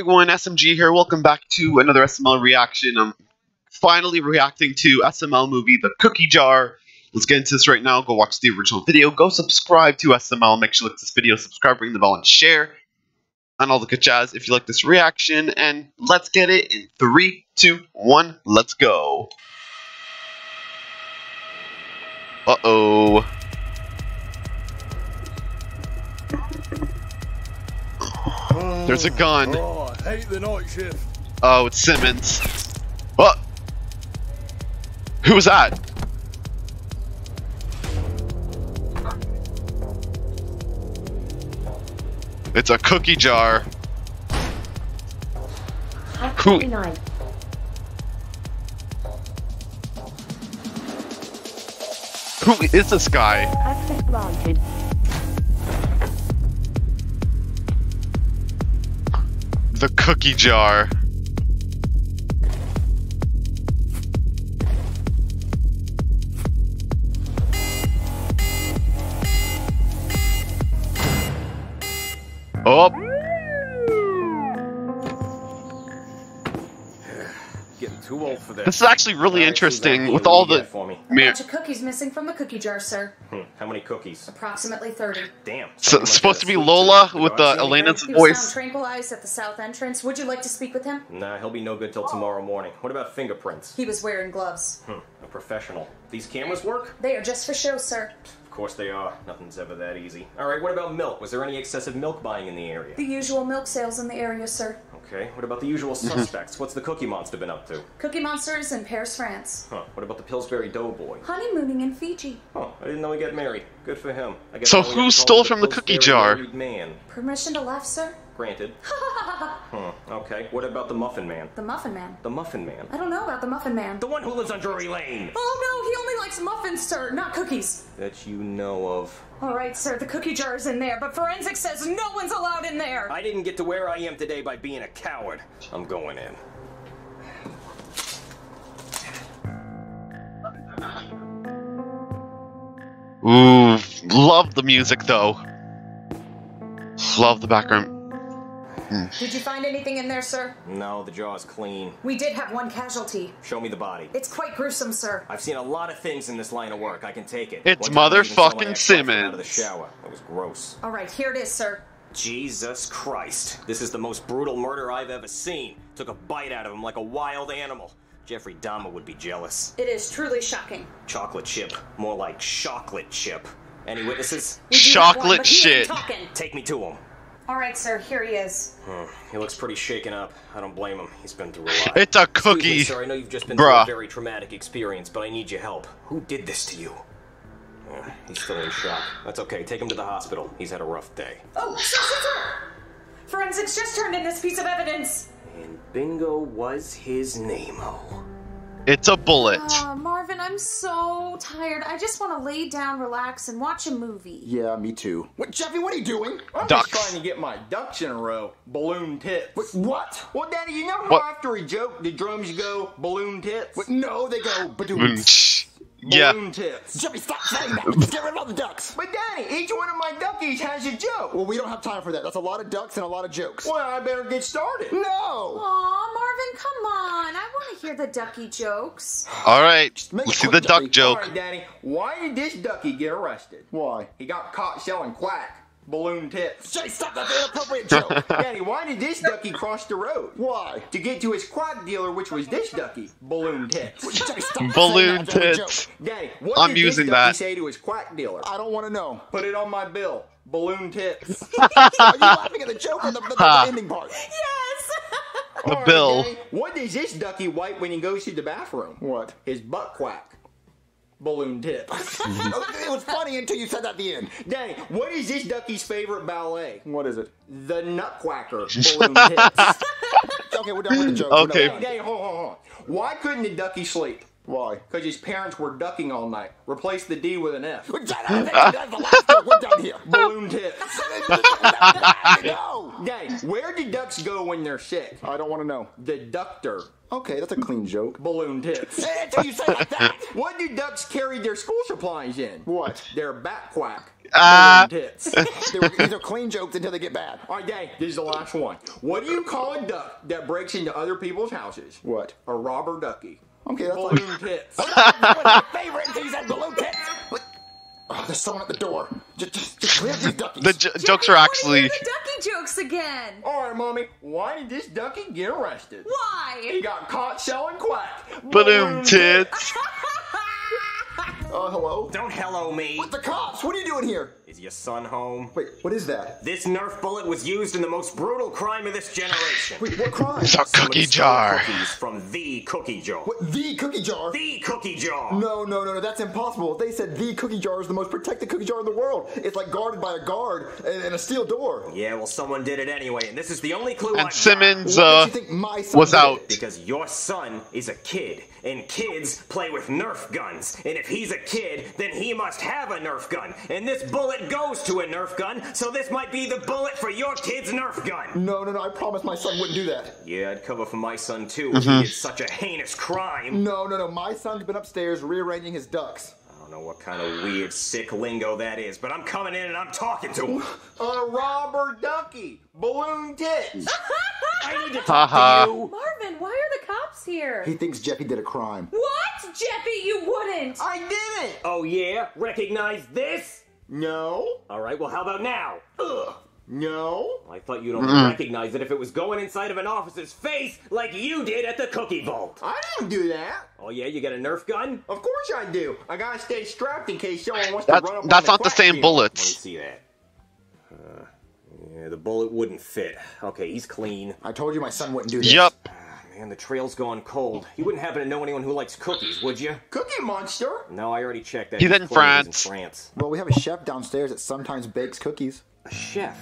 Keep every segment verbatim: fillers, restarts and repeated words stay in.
everyone, S M G here. Welcome back to another S M L reaction. I'm finally reacting to S M L movie, The Cookie Jar. Let's get into this right now. Go watch the original video. Go subscribe to S M L. Make sure you like this video, subscribe, ring the bell, and share. And all the good jazz if you like this reaction. And let's get it in three, two, one. Let's go. Uh-oh. There's a gun. Oh, I hate the night shift. Oh, it's Simmons. What? Who was that? It's a cookie jar. Who? Who is this guy? Access granted. The cookie jar. Oh. Getting too old for this. This is actually really interesting with all the for me. A bunch of cookies missing from the cookie jar, sir. Hmm. How many cookies? Approximately thirty. Damn. So it's supposed to be Lola with uh, Elena's voice. Tranquilized at the south entrance. Would you like to speak with him? Nah, he'll be no good till tomorrow morning. What about fingerprints? He was wearing gloves. Hmm. A professional. These cameras work? They are just for show, sir. Of course they are. Nothing's ever that easy. Alright, what about milk? Was there any excessive milk buying in the area? The usual milk sales in the area, sir. Okay, what about the usual suspects? What's the Cookie Monster been up to? Cookie Monster is in Paris, France. Huh, what about the Pillsbury Doughboy? Honeymooning in Fiji. Oh, I didn't know he got married. Good for him. I guess so who stole from the cookie jar? Man. Permission to laugh, sir? Granted. Huh, okay, what about the Muffin Man? The Muffin Man? The Muffin Man? I don't know about the Muffin Man. The one who lives on Drury Lane! Oh no, he only likes muffins, sir, not cookies. That you know of. Alright, sir, the cookie jar is in there, but forensics says no one's allowed in there! I didn't get to where I am today by being a coward. I'm going in. Ooh, love the music though. Love the background. Did you find anything in there, sir? No, the jar is clean. We did have one casualty. Show me the body. It's quite gruesome, sir. I've seen a lot of things in this line of work. I can take it. It's motherfucking Simmons. Out of the shower. That was gross. All right, here it is, sir. Jesus Christ. This is the most brutal murder I've ever seen. Took a bite out of him like a wild animal. Jeffrey Dahmer would be jealous. It is truly shocking. Chocolate chip. More like chocolate chip. Any witnesses? Chocolate shit. Take me to him. All right, sir. Here he is. Hmm. He looks pretty shaken up. I don't blame him. He's been through a lot. It's a cookie. Excuse me, sir, I know you've just been Bruh. through a very traumatic experience, but I need your help. Who did this to you? Oh, he's still in shock. That's okay. Take him to the hospital. He's had a rough day. Oh, sir, sir, sir. Forensics just turned in this piece of evidence. And bingo was his name-o. It's a bullet. Uh, Marvin, I'm so tired. I just want to lay down, relax, and watch a movie. Yeah, me too. What, Jeffy, what are you doing? I'm ducks. just trying to get my ducks in a row. Balloon tits. What? What? Well, Daddy, you know how what? after a joke, the drums go balloon tits? What? No, they go balloon tits. Yeah. Balloon tits. Jeffy, stop saying that. Let's get rid of all the ducks. But, Daddy, each one of my duckies has a joke. Well, we don't have time for that. That's a lot of ducks and a lot of jokes. Well, I better get started. No. Aw, Marvin, come on. I want to hear the ducky jokes. All right. Let's see the duck joke. All right, Daddy. Why did this ducky get arrested? Why? He got caught selling quack. Balloon tits. Jeffy, stop that inappropriate joke. Daddy, why did this ducky cross the road? Why? To get to his quack dealer, which was this ducky. Balloon tits. Jeffy, stop balloon tits. Daddy, what I'm did using this ducky that. say to his quack dealer? I don't want to know. Put it on my bill. Balloon tits. Are you laughing at the joke or the, the, the, the ending part? Yes. The right, bill. Daddy, what does this ducky wipe when he goes to the bathroom? What? His butt quack. Balloon tip. It was funny until you said that at the end. Daddy, what is this ducky's favorite ballet? What is it? The Nutquacker. Balloon tips. Okay, we're done with the joke. Okay. Daddy, hold on, hold on. Why couldn't the ducky sleep? Why? Because his parents were ducking all night. Replace the D with an F. We're done here. Balloon tips. No. Dang, where do ducks go when they're sick? I don't want to know. The ductor. Okay, that's a clean joke. Balloon tips. That's how you say like that. What do ducks carry their school supplies in? What? Their back quack. Uh. Balloon tits. These are clean jokes until they get bad. All right, dang, this is the last one. What do you call a duck that breaks into other people's houses? What? A robber ducky. Okay, that's balloon like... tits. My favorite things at balloon tits. What? Oh, there's someone at the door. Just, just, just clear these duckies. The j Jeffy, jokes are actually... the ducky jokes again. All right, Mommy. Why did this ducky get arrested? Why? He got caught selling quack. Balloon tits. Oh, uh, hello? Don't hello me. What, the cops? What are you doing here? Is your son home? Wait, what is that? This Nerf bullet was used in the most brutal crime of this generation. Wait, what crime? It's a cookie jar. Cookies from the cookie jar. What, the cookie jar? The cookie jar. No, no, no, no, that's impossible. They said the cookie jar is the most protected cookie jar in the world. It's like guarded by a guard and, and a steel door. Yeah, well, someone did it anyway, and this is the only clue I got. And Simmons, uh, was out. Because your son is a kid, and kids play with Nerf guns. And if he's a kid, then he must have a Nerf gun. And this bullet goes to a Nerf gun, so this might be the bullet for your kid's Nerf gun. No, no, no, I promise my son wouldn't do that. Yeah, I'd cover for my son, too. Mm-hmm. He did such a heinous crime. No, no, no, my son's been upstairs rearranging his ducks. I don't know what kind of weird, sick lingo that is, but I'm coming in and I'm talking to him. A robber ducky. Balloon tits. I need to talk uh-huh. to you. Marvin, why are the cops here? He thinks Jeffy did a crime. What? Jeffy, you wouldn't. I didn't. Oh, yeah? Recognize this? No. All right, well, how about now? Ugh. No. I thought you'd only recognize it if it was going inside of an officer's face like you did at the cookie vault. I didn't do that. Oh, yeah? You got a Nerf gun? Of course I do. I gotta stay strapped in case someone wants that's, to run up That's on not the, the same bullet. Let me see that. Uh, yeah, the bullet wouldn't fit. Okay, he's clean. I told you my son wouldn't do this. Yep. And the trail's gone cold. You wouldn't happen to know anyone who likes cookies, would you? Cookie monster? No, I already checked that. He's in France. in France. Well, we have a chef downstairs that sometimes bakes cookies. A chef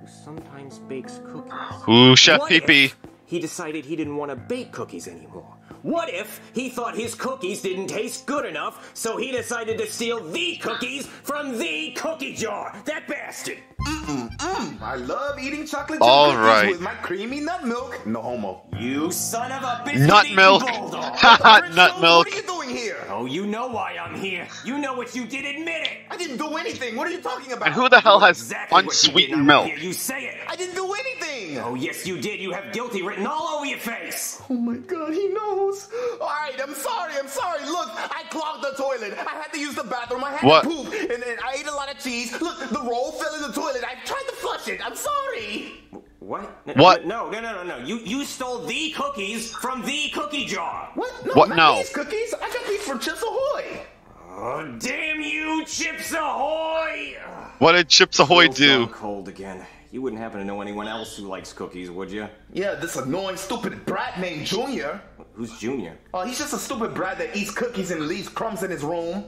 who sometimes bakes cookies. Ooh, Chef Peepee. He decided he didn't want to bake cookies anymore. What if he thought his cookies didn't taste good enough, so he decided to steal the cookies from the cookie jar? That bastard! Mm-mm-mm. I love eating chocolate chip cookies right. with my creamy nut milk. No homo. You son of a bitch. Nut milk. Haha, nut milk. What are you doing here? Oh, you know why I'm here. You know what you did. Admit it. I didn't do anything. What are you talking about? And who the hell has exactly unsweetened milk? Here. You say it. I didn't do anything. Oh, yes, you did. You have guilty written all over your face. Oh, my God. He knows. Alright, I'm sorry, I'm sorry. Look, I clogged the toilet. I had to use the bathroom. I had what? to poop. And, and I ate a lot of cheese. Look, the roll fell in the toilet. I tried to flush it. I'm sorry. What? No, what? No, no, no, no, no. You you stole the cookies from the cookie jar. What? No, what? Not no. these cookies. I got these from Chips Ahoy. Oh, damn you, Chips Ahoy. What did Chips Ahoy do? Cold again. You wouldn't happen to know anyone else who likes cookies, would you? Yeah, this annoying, stupid brat named Junior. Who's Junior? Oh, uh, he's just a stupid brat that eats cookies and leaves crumbs in his room.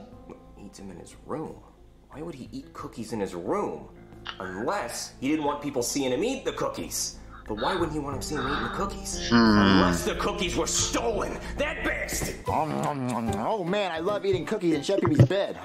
Eats them in his room? Why would he eat cookies in his room? Unless he didn't want people seeing him eat the cookies. But why wouldn't he want him seeing him eating the cookies? Mm. Unless the cookies were stolen. That bastard! Oh, man, I love eating cookies in Chef Peepee's bed.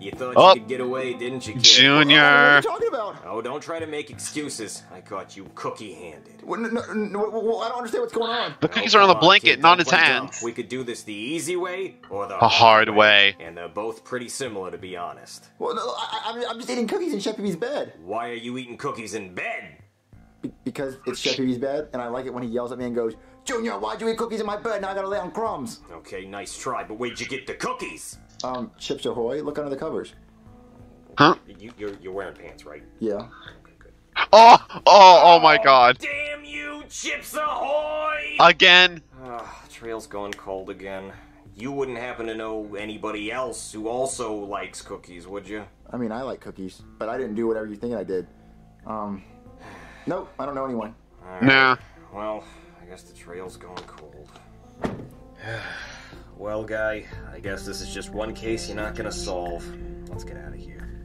You thought oh. you could get away, didn't you, kid? Junior! Oh, what are you talking about? Oh, don't try to make excuses. I caught you cookie-handed. Well, no, no, no, well, I don't understand what's going on. The cookies oh, are on the blanket, not his hands. Dumb. We could do this the easy way or the, the hard way. way. And they're both pretty similar, to be honest. Well, no, I, I'm just eating cookies in Chef Peepee's bed. Why are you eating cookies in bed? Be because it's Chef Peepee's bed, and I like it when he yells at me and goes, Junior, why'd you eat cookies in my bed? Now I gotta lay on crumbs. Okay, nice try, but where'd you get the cookies? Um, Chips Ahoy, look under the covers. Huh? You, you're, you're wearing pants, right? Yeah. Okay, good. Oh, oh, oh my God. Oh, damn you, Chips Ahoy! Again. Oh, trail's going cold again. You wouldn't happen to know anybody else who also likes cookies, would you? I mean, I like cookies, but I didn't do whatever you think I did. Um, nope, I don't know anyone. Right. Nah. Well, I guess the trail's going cold. Well, guy, I guess this is just one case you're not gonna solve. Let's get out of here.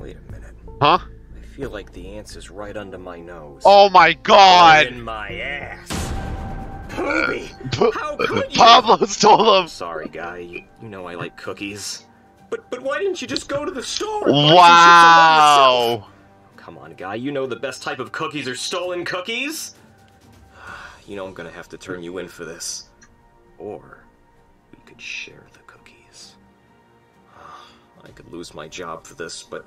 Wait a minute. Huh? I feel like the answer's right under my nose. Oh my God! Right in my ass. Peepee! How could you? Pablo stole them! Sorry, guy. You, you know I like cookies. But but why didn't you just go to the store and buy wow. some chips yourself? Come on, guy. You know the best type of cookies are stolen cookies? You know I'm gonna have to turn you in for this. Or we could share the cookies. I could lose my job for this, but...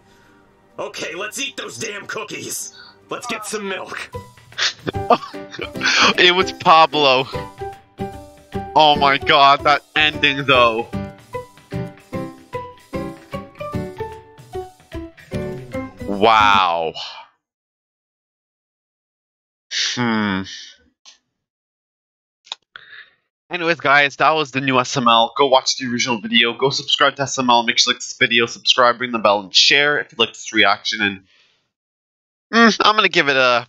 Okay, let's eat those damn cookies! Let's get some milk! It was Pablo. Oh my god, that ending though. Wow. Hmm. Anyways, guys, that was the new S M L. Go watch the original video. Go subscribe to S M L. Make sure you like this video. Subscribe, ring the bell, and share if you like this reaction. And mm, I'm gonna give it a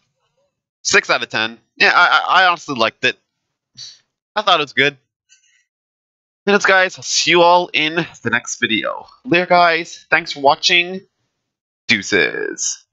six out of ten. Yeah, I, I honestly liked it. I thought it was good. Anyways, guys, I'll see you all in the next video. Later, guys. Thanks for watching. Deuces.